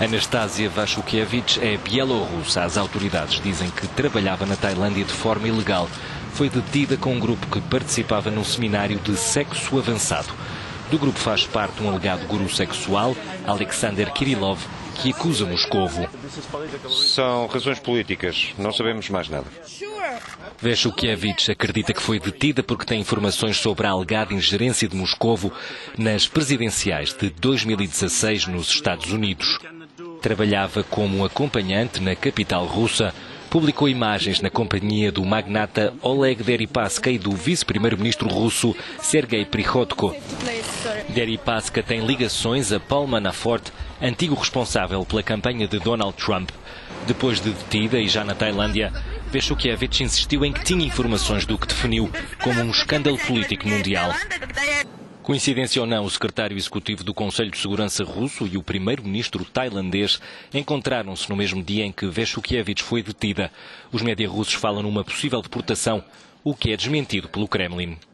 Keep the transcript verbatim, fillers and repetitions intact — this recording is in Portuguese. Anastasia Vashukievich é bielorrussa. As autoridades dizem que trabalhava na Tailândia de forma ilegal. Foi detida com um grupo que participava num seminário de sexo avançado. Do grupo faz parte um alegado guru sexual, Alexander Kirilov, que acusa Moscou. São razões políticas, não sabemos mais nada. Vashukievich acredita que foi detida porque tem informações sobre a alegada ingerência de Moscou nas presidenciais de dois mil e dezasseis nos Estados Unidos. Trabalhava como acompanhante na capital russa, publicou imagens na companhia do magnata Oleg Deripaska e do vice-primeiro-ministro russo Sergei Prikhodko. Deripaska tem ligações a Paul Manafort, antigo responsável pela campanha de Donald Trump. Depois de detida e já na Tailândia, Vashukievich insistiu em que tinha informações do que definiu como um escândalo político mundial. Coincidência ou não, o secretário executivo do Conselho de Segurança russo e o primeiro-ministro tailandês encontraram-se no mesmo dia em que Vashukievich foi detida. Os médias russos falam numa possível deportação, o que é desmentido pelo Kremlin.